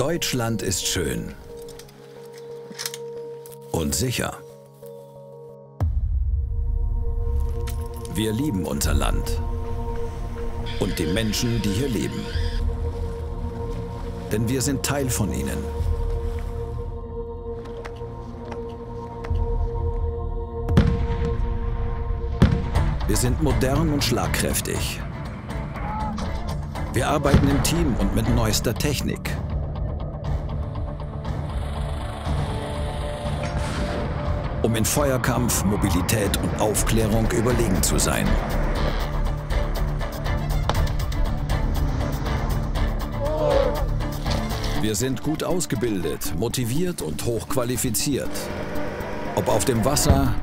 Deutschland ist schön und sicher. Wir lieben unser Land und die Menschen, die hier leben. Denn wir sind Teil von ihnen. Wir sind modern und schlagkräftig. Wir arbeiten im Team und mit neuester Technik. Um in Feuerkampf, Mobilität und Aufklärung überlegen zu sein. Wir sind gut ausgebildet, motiviert und hochqualifiziert. Ob auf dem Wasser,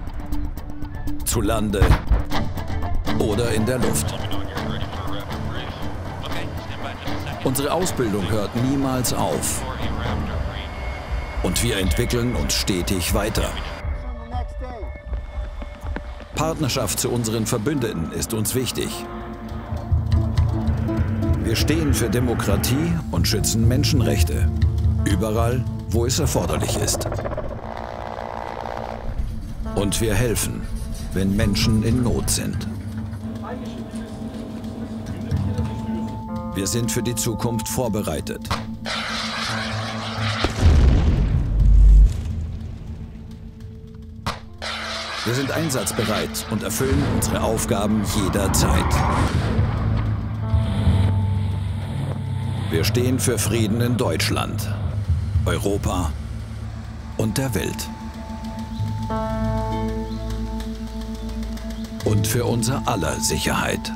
zu Lande oder in der Luft. Unsere Ausbildung hört niemals auf. Und wir entwickeln uns stetig weiter. Partnerschaft zu unseren Verbündeten ist uns wichtig. Wir stehen für Demokratie und schützen Menschenrechte. Überall, wo es erforderlich ist. Und wir helfen, wenn Menschen in Not sind. Wir sind für die Zukunft vorbereitet. Wir sind einsatzbereit und erfüllen unsere Aufgaben jederzeit. Wir stehen für Frieden in Deutschland, Europa und der Welt. Und für unser aller Sicherheit.